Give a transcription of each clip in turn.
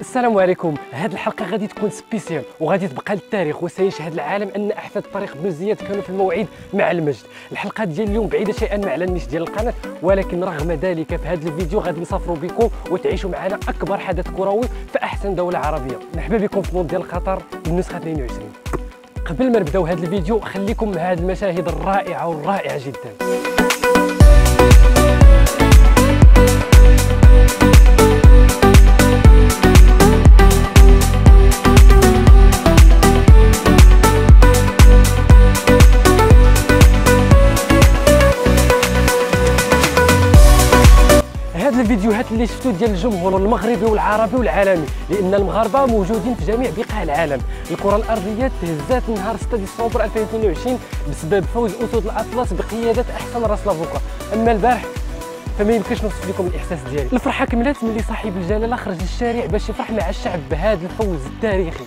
السلام عليكم. هذه الحلقه غادي تكون سبيسيال وغادي تبقى للتاريخ، وسيشهد العالم ان احفاد طارق بن زياد كانوا في الموعد مع المجد. الحلقه ديال اليوم بعيده شيئا على النيش ديال القناه، ولكن رغم ذلك في هذا الفيديو غادي نسافروا بكم وتعيشوا معنا اكبر حدث كروي في احسن دوله عربيه. مرحبا بكم في مونديال قطر النسخه 22. قبل ما نبداو هذا الفيديو خليكم مع هذه المشاهد الرائعه والرائعه جدا. الفيديوهات اللي شفتوا ديال الجمهور المغربي والعربي والعالمي، لان المغاربه موجودين في جميع بقاع العالم. الكره الارضيه تهزات نهار 6 ديسمبر 2022 بسبب فوز اسود الاطلس بقياده احسن راس لافوكا. اما البارح فما يمكنش نوصف لكم الاحساس ديالي. الفرحه كملات ملي صاحب الجلاله خرج للشارع باش يفرح مع الشعب بهذا الفوز التاريخي.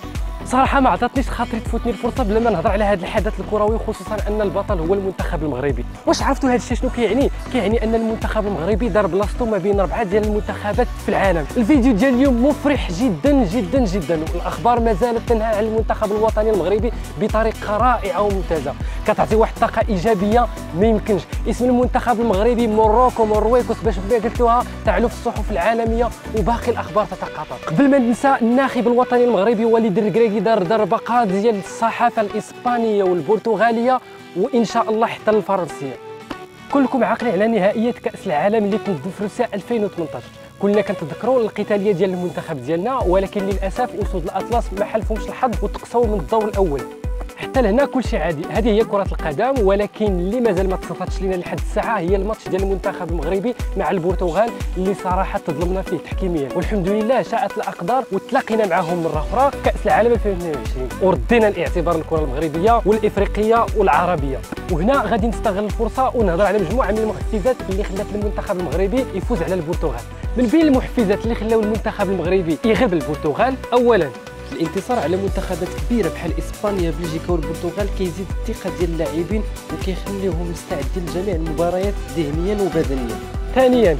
صراحه ما عطاتنيش خاطري تفوتني الفرصه بلا ما نهضر على هذا الحدث الكروي، خصوصا ان البطل هو المنتخب المغربي. واش عرفتوا هذا الشيء شنو كيعني؟ كيعني ان المنتخب المغربي دار بلاصتو ما بين 4 ديال المنتخبات في العالم. الفيديو ديال اليوم مفرح جدا جدا جدا، والاخبار ما زالت تنهى على المنتخب الوطني المغربي بطريقه رائعه وممتازه، كتعطي واحد الطاقه ايجابيه ما يمكنش. اسم المنتخب المغربي موروكو مرويكوس باش بما قلتوها تعلو في الصحف العالميه وباقي الاخبار تتقاطع. قبل ما ننسى الناخب الوطني المغربي وليد ركراكي دار ضربة قاضية للصحافة الإسبانية والبرتغالية وإن شاء الله حتى الفرنسية. كلكم عاقلين على نهائيات كأس العالم اللي تنضد في روسيا 2018، كلنا كنتذكروا القتالية ديال المنتخب ديالنا، ولكن للأسف أسود الأطلس ما حالفهمش الحظ وتقصوا من الدور الأول. حتى لهنا كلشي عادي، هذه هي كرة القدم، ولكن اللي مازال ما تصفاتش لينا لحد الساعة هي الماتش ديال المنتخب المغربي مع البرتغال اللي صراحة تظلمنا فيه تحكيميا، والحمد لله شاءت الأقدار وتلاقينا معاهم مرة أخرى كأس العالم 2022 وردينا الاعتبار الكرة المغربية والإفريقية والعربية. وهنا غادي نستغل الفرصة ونهضر على مجموعة من المحفزات اللي خلات المنتخب المغربي يفوز على البرتغال. من بين المحفزات اللي خلاو المنتخب المغربي يغلب البرتغال، أولا الانتصار على منتخبات كبيره بحال اسبانيا بلجيكا والبرتغال كيزيد الثقه ديال اللاعبين وكيخليهم مستعدين لجميع المباريات ذهنيا وبدنيا. ثانيا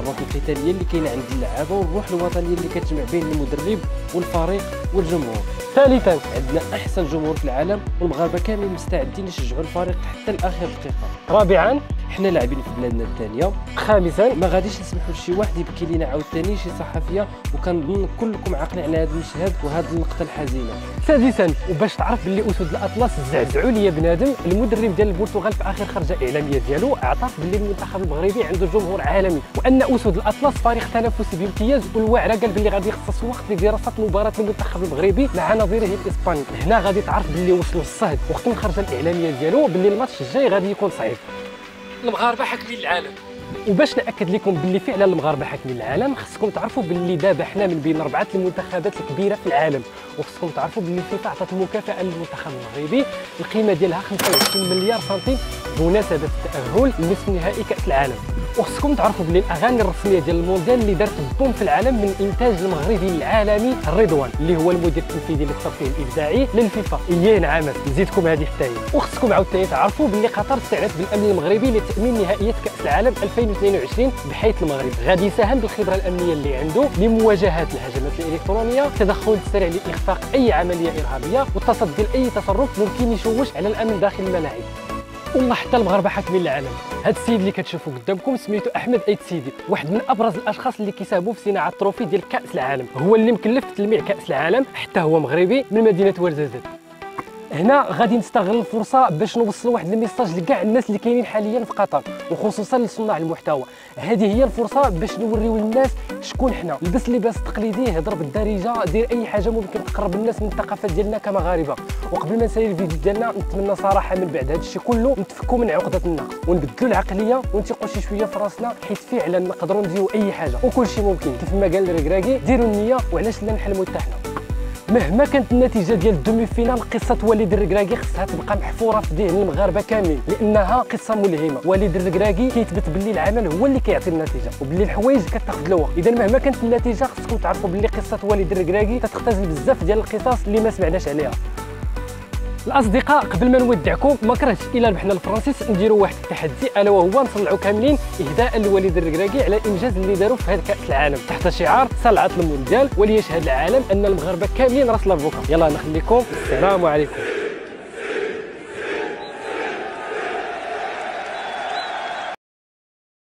الروح القتاليه اللي كاينه عند اللعابه والروح الوطنيه اللي كتجمع بين المدرب والفريق والجمهور. ثالثا عندنا احسن جمهور في العالم والمغاربه كاملين مستعدين يشجعوا الفريق حتى لاخر دقيقه. رابعا حنا لاعبين في بلادنا الثانيه. خامسا ما غاديش نسمحوا لشي واحد يبكي لينا عاوتاني شي صحفيه، وكنظن كلكم عاقلين على هذا المشهد وهذه اللقطه الحزينه. سادسا وباش تعرف باللي اسود الاطلس زعزعوا ليا بنادم، المدرب ديال البرتغال في اخر خرجه اعلاميه ديالو اعترف باللي المنتخب المغربي عنده جمهور عالمي وان اسود الاطلس فريق تنافسي بامتياز، والواعره قال باللي غادي يخصص وقت لدراسه مباراه المنتخب المغربي مع نظيره الاسباني. هنا غادي تعرف باللي وصلوا الصهد وقت الخرجه الاعلاميه ديالو باللي الماتش الجاي غادي يكون صعيب. المغاربه حاكمين العالم، وباش ناكد لكم باللي فعلا المغاربه حاكمين العالم خصكم تعرفوا باللي دابا حنا من بين 4 المنتخبات الكبيره في العالم، وخصكم تعرفوا باللي الفيفا عطات المكافاه للمنتخب المغربي القيمه ديالها 25 مليار سنتيم بمناسبه التاهل لنصف نهائي كاس العالم. وخصكم تعرفوا باللي الاغاني الرسميه ديال المونديال اللي دارت بوم في العالم من الانتاج المغربي العالمي رضوان اللي هو المدير التنفيذي للترفيه الابداعي للفيفا. اييه نعمت نزيدكم هذه حتى هي. وخصكم عاوتاني تعرفوا باللي قطر استعنت بالامن المغربي لتامين نهائيات كاس العالم 2022، بحيث المغرب غادي يساهم بالخبره الامنيه اللي عنده لمواجهه الهجمات الالكترونيه، التدخل السريع لاخفاق اي عمليه ارهابيه، والتصدي لاي تصرف ممكن يشوش على الامن داخل الملاعب. والله حتى المغاربه حاكمين العالم. هاد السيد اللي كتشوفوه قدامكم سميتو احمد ايت سيدي، واحد من ابرز الاشخاص اللي كيساهموا في صناعه التروفي ديال كاس العالم، هو اللي مكلف بتلميع كاس العالم، حتى هو مغربي من مدينه ورزازات. هنا غادي نستغل الفرصه باش نوصل واحد الميساج لكاع الناس اللي كاينين حاليا في قطر وخصوصا لصناع المحتوى. هذه هي الفرصه باش نوريو الناس شكون حنا. لبس لباس تقليدي، هضر بالدارجه، دير اي حاجه ممكن تقرب الناس من الثقافه ديالنا كمغاربه. وقبل ما نسالي الفيديو ديالنا نتمنى صراحه من بعد هذا الشيء كله نتفكوا من عقده النقص ونبدلوا العقليه ونثقوا شي شويه في راسنا، حيت فعلا نقدروا نديروا اي حاجه وكل شيء ممكن. كيف ما قال ركراكي ديروا النيه وعلاش لا نحلموا حتى حنا. مهما كانت النتيجه ديال الدومي فينال، قصه وليد الركراكي خصها تبقى محفوره في ذهن المغاربه كامل لانها قصه ملهمه. وليد الركراكي كيثبت باللي العمل هو اللي كيعطي النتيجه وباللي الحوايج كتاخذ له وقت. اذا مهما كانت النتيجه خصكم تعرفوا باللي قصه وليد الركراكي تتختزل بزاف ديال القصص اللي ما سمعناش عليها. الاصدقاء قبل ما نودعكم ما كرهتش الا ربحنا الفرنسيس نديروا واحد التحدي الا وهو نصلعوا كاملين اهداء لوليد الركراكي على الانجاز اللي داروا في هذا كاس العالم تحت شعار صلعه المونديال وليشهد العالم ان المغاربه كاملين راس لربوكا. يلا نخليكم، السلام عليكم.